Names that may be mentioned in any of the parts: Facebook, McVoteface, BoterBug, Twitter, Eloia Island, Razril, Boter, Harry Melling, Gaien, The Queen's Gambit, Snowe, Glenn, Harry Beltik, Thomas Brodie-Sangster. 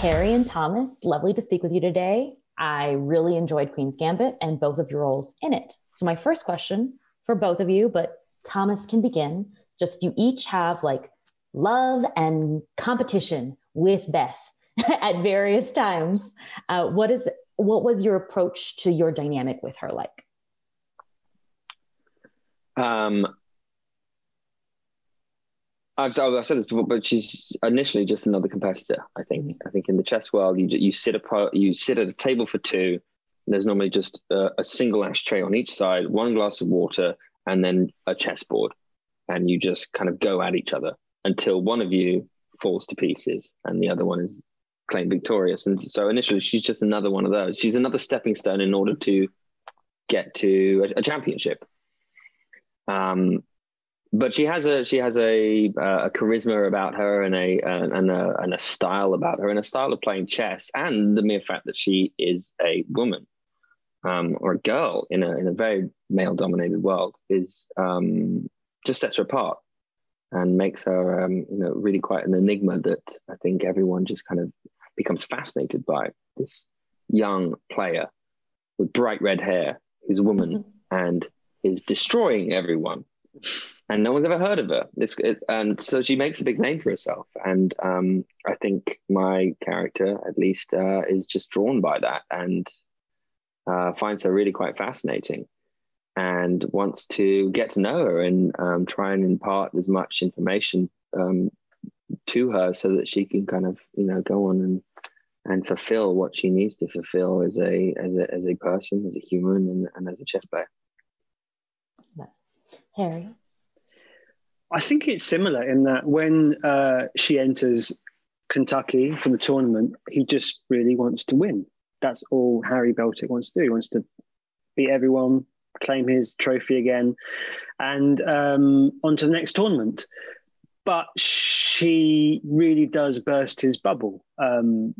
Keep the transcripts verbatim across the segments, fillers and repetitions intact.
Harry and Thomas, lovely to speak with you today. I really enjoyed Queen's Gambit and both of your roles in it. So my first question for both of you, but Thomas can begin, just you each have like love and competition with Beth at various times. Uh, what is what was your approach to your dynamic with her like? Um, I've, I've said this before, but she's initially just another competitor. I think. I think in the chess world, you you sit apart, you sit at a table for two. And there's normally just a, a single ashtray on each side, one glass of water, and then a chessboard, and you just kind of go at each other until one of you falls to pieces and the other one is claimed victorious. And so initially, she's just another one of those. She's another stepping stone in order to get to a, a championship. Um, but she has a she has a uh, a charisma about her and a uh, and a and a style about her and a style of playing chess, and the mere fact that she is a woman um, or a girl in a in a very male dominated world is um, just sets her apart and makes her um, you know really quite an enigma that I think everyone just kind of becomes fascinated by. This young player with bright red hair who's a woman and is destroying everyone, and no one's ever heard of her. It's, it, and so she makes a big name for herself. And um, I think my character, at least, uh, is just drawn by that and uh, finds her really quite fascinating and wants to get to know her and um, try and impart as much information um, to her so that she can kind of, you know, go on and and fulfill what she needs to fulfill as a as a, as a person, as a human, and, and as a chess player. Harry? I think it's similar in that when uh, she enters Kentucky for the tournament, he just really wants to win. That's all Harry Beltik wants to do. He wants to beat everyone, claim his trophy again, and um, on to the next tournament. But she really does burst his bubble. Um,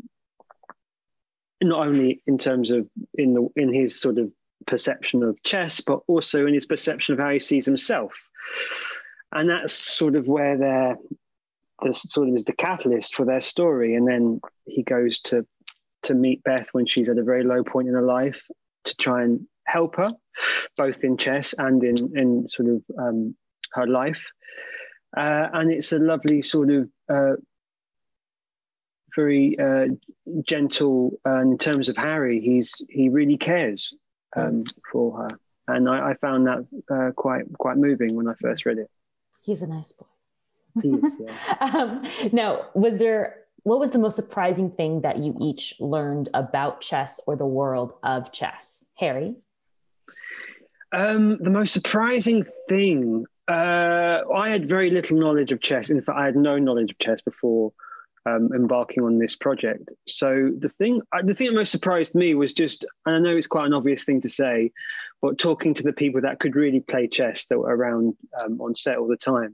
not only in terms of in the in his sort of perception of chess, but also in his perception of how he sees himself, and that's sort of where they're this sort of is the catalyst for their story. And then he goes to to meet Beth when she's at a very low point in her life to try and help her, both in chess and in in sort of um, her life. Uh, and it's a lovely sort of uh, very uh, gentle. Uh, in terms of Harry, he's he really cares Um, for her, and I, I found that uh, quite quite moving when I first read it. He's a nice boy. He is, yeah. um, now, was there what was the most surprising thing that you each learned about chess or the world of chess, Harry? Um, the most surprising thing, uh, I had very little knowledge of chess. In fact, I had no knowledge of chess before Um, embarking on this project. So the thing the thing that most surprised me was just, and I know it's quite an obvious thing to say, but talking to the people that could really play chess that were around um, on set all the time,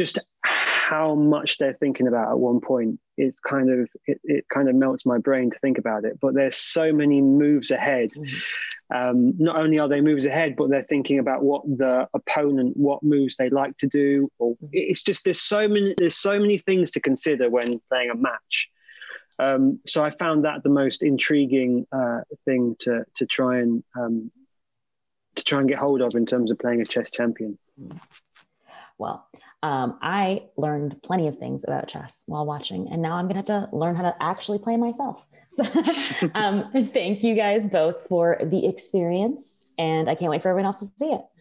just how much they're thinking about at one point, it's kind of it, it kind of melts my brain to think about it. But there's so many moves ahead. Mm-hmm. Um, not only are they moves ahead, but they're thinking about what the opponent, what moves they like to do. Or it's just there's so many there's so many things to consider when playing a match. Um, so I found that the most intriguing uh, thing to to try and um, to try and get hold of in terms of playing a chess champion. Mm-hmm. Well, um, I learned plenty of things about chess while watching, and now I'm going to have to learn how to actually play myself. So um, thank you guys both for the experience, and I can't wait for everyone else to see it.